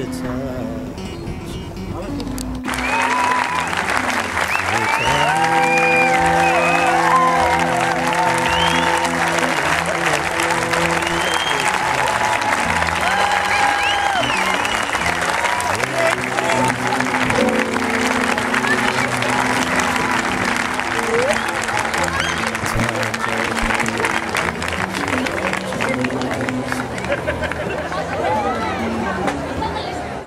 It's time.